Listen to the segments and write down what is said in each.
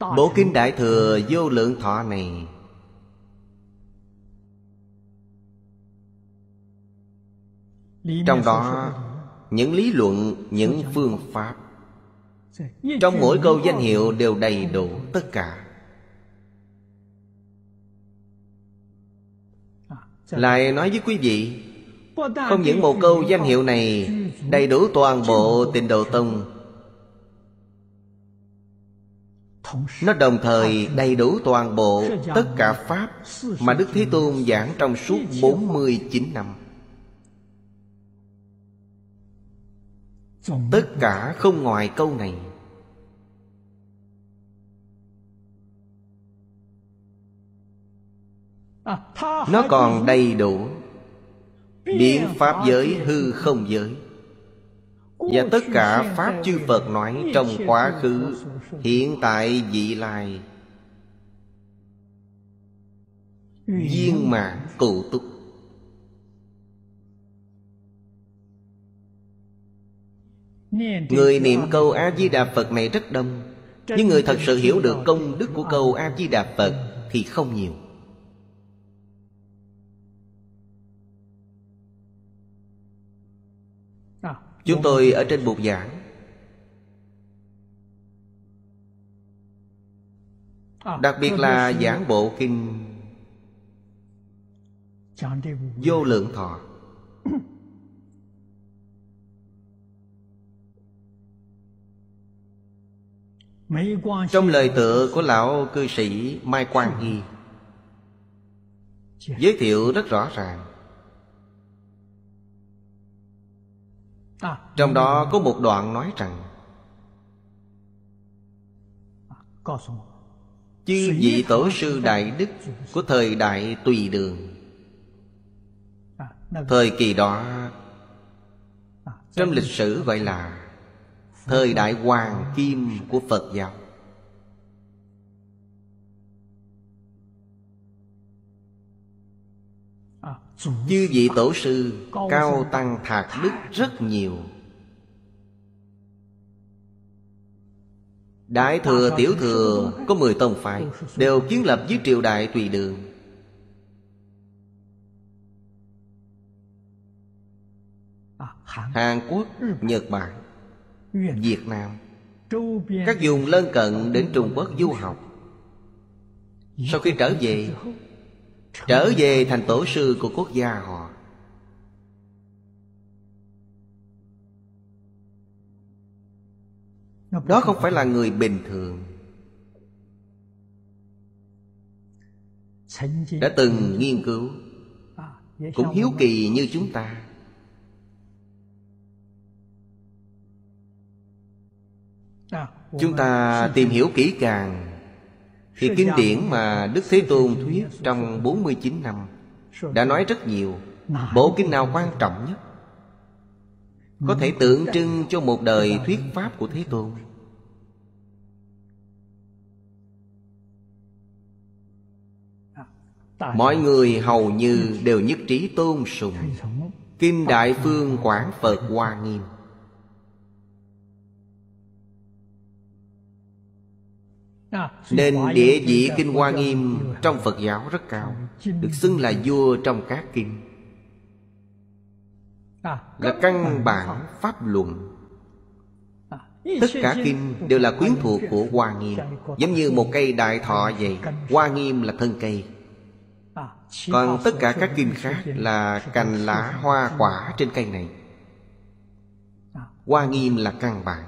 Bộ kinh Đại Thừa Vô Lượng Thọ này trong đó những lý luận, những phương pháp trong mỗi câu danh hiệu đều đầy đủ tất cả. Lại nói với quý vị, không những một câu danh hiệu này đầy đủ toàn bộ Tịnh Độ Tông, nó đồng thời đầy đủ toàn bộ tất cả pháp mà Đức Thế Tôn giảng trong suốt 49 năm. Tất cả không ngoài câu này. Nó còn đầy đủ biến pháp giới, hư không giới, và tất cả pháp chư Phật nói trong quá khứ, hiện tại, vị lai, viên mãn cụ túc. Người niệm câu A-di-đà Phật này rất đông, nhưng người thật sự hiểu được công đức của câu A-di-đà Phật thì không nhiều. Chúng tôi ở trên bục giảng đặc biệt là giảng bộ kinh Vô Lượng Thọ, trong lời tựa của lão cư sĩ Mai Quang Nghi giới thiệu rất rõ ràng. Trong đó có một đoạn nói rằng: chư vị tổ sư đại đức của thời đại Tùy Đường, thời kỳ đó trong lịch sử gọi là thời đại hoàng kim của Phật giáo, chư vị tổ sư cao tăng thạc đức rất nhiều. Đại thừa, tiểu thừa có 10 tông phái, đều kiến lập dưới triều đại Tùy Đường. Hàn Quốc, Nhật Bản, Việt Nam, các vùng lân cận đến Trung Quốc du học, sau khi trở về thành tổ sư của quốc gia họ. Đó không phải là người bình thường. Đã từng nghiên cứu, cũng hiếu kỳ như chúng ta. Chúng ta tìm hiểu kỹ càng thì kinh điển mà Đức Thế Tôn thuyết trong 49 năm đã nói rất nhiều. Bộ kinh nào quan trọng nhất, có thể tượng trưng cho một đời thuyết pháp của Thế Tôn? Mọi người hầu như đều nhất trí tôn sùng Kinh Đại Phương Quảng Phật Hoa Nghiêm. Nên địa vị Kinh Hoa Nghiêm trong Phật giáo rất cao, được xưng là vua trong các kinh, là căn bản pháp luận. Tất cả kinh đều là quyến thuộc của Hoa Nghiêm, giống như một cây đại thọ vậy. Hoa Nghiêm là thân cây, còn tất cả các kinh khác là cành lá hoa quả trên cây này. Hoa Nghiêm là căn bản.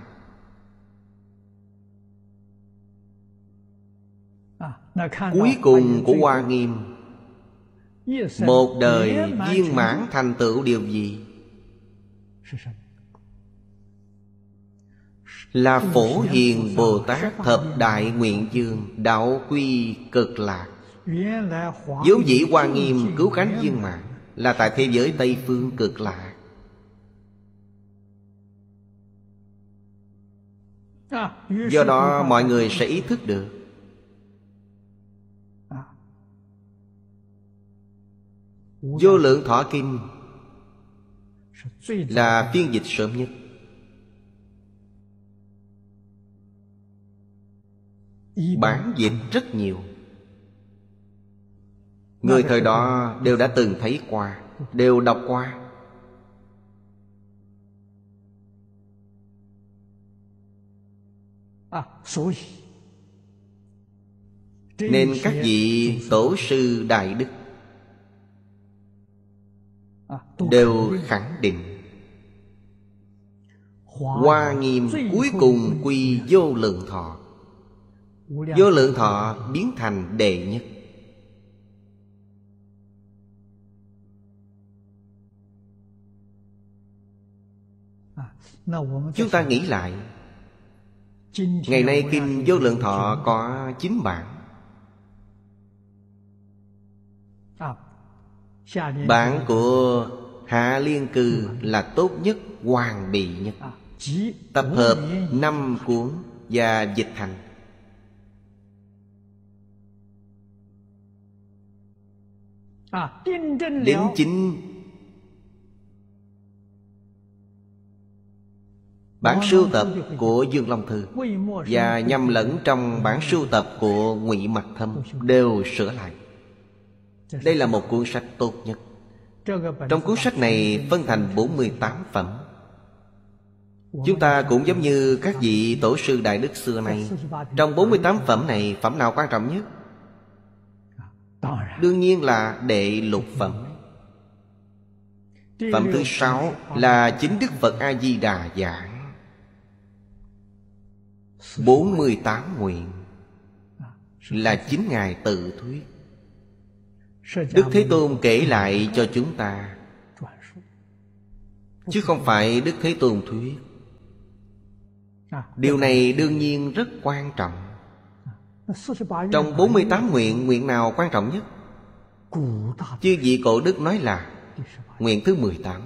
Cuối cùng của Hoa Nghiêm, một đời viên mãn thành tựu điều gì? Là Phổ Hiền Bồ Tát Thập Đại Nguyện Dương, đạo quy cực lạc. Vốn dĩ Hoa Nghiêm cứu cánh viên mãn là tại thế giới Tây Phương cực lạc. Do đó mọi người sẽ ý thức được Vô Lượng Thọ Kinh là phiên dịch sớm nhất. Bản dịch rất nhiều. Người thời đó đều đã từng thấy qua, đều đọc qua. Nên các vị tổ sư đại đức đều khẳng định Hoa Nghiêm cuối cùng quy vô lượng thọ. Vô lượng thọ biến thành đệ nhất. Chúng ta nghĩ lại, ngày nay kinh Vô Lượng Thọ có 9 bản. Bản của Hạ Liên Cư là tốt nhất, hoàn bị nhất, tập hợp 5 cuốn và dịch thành. Đến chính bản sưu tập của Dương Long Thư và nhầm lẫn trong bản sưu tập của Ngụy Mặc Thâm đều sửa lại. Đây là một cuốn sách tốt nhất. Trong cuốn sách này phân thành 48 phẩm. Chúng ta cũng giống như các vị tổ sư đại đức xưa nay, trong 48 phẩm này, phẩm nào quan trọng nhất? Đương nhiên là đệ lục phẩm. Phẩm thứ 6 là chính Đức Phật A Di Đà giảng 48 nguyện, là chính Ngài tự thuyết. Đức Thế Tôn kể lại cho chúng ta, chứ không phải Đức Thế Tôn thuyết. Điều này đương nhiên rất quan trọng. Trong 48 nguyện, nguyện nào quan trọng nhất? Chư vị cổ đức nói là nguyện thứ 18.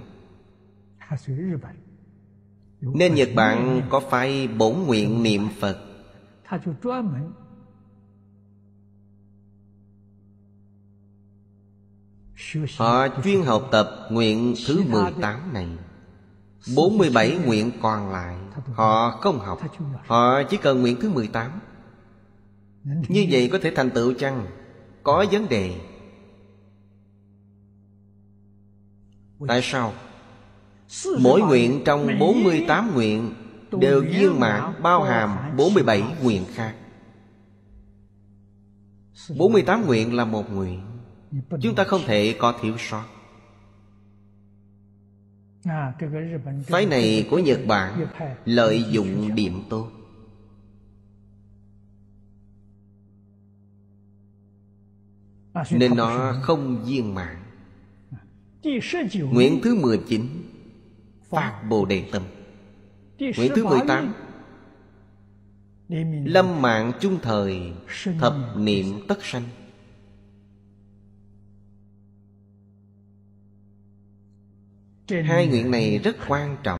Nên Nhật Bản có phái bổn nguyện niệm Phật, họ chuyên học tập nguyện thứ 18 này. 47 nguyện còn lại họ không học, họ chỉ cần nguyện thứ 18. Như vậy có thể thành tựu chăng? Có vấn đề. Tại sao? Mỗi nguyện trong 48 nguyện đều viên mãn bao hàm 47 nguyện khác. 48 nguyện là một nguyện, chúng ta không thể có thiếu sót. Phái này của Nhật Bản lợi dụng điểm tốt. Nên nó không viên mãn. Nguyện thứ 19 phát Bồ Đề Tâm. Nguyện thứ 18 lâm mạng chung thời, thập niệm tất sanh. Hai nguyện này rất quan trọng.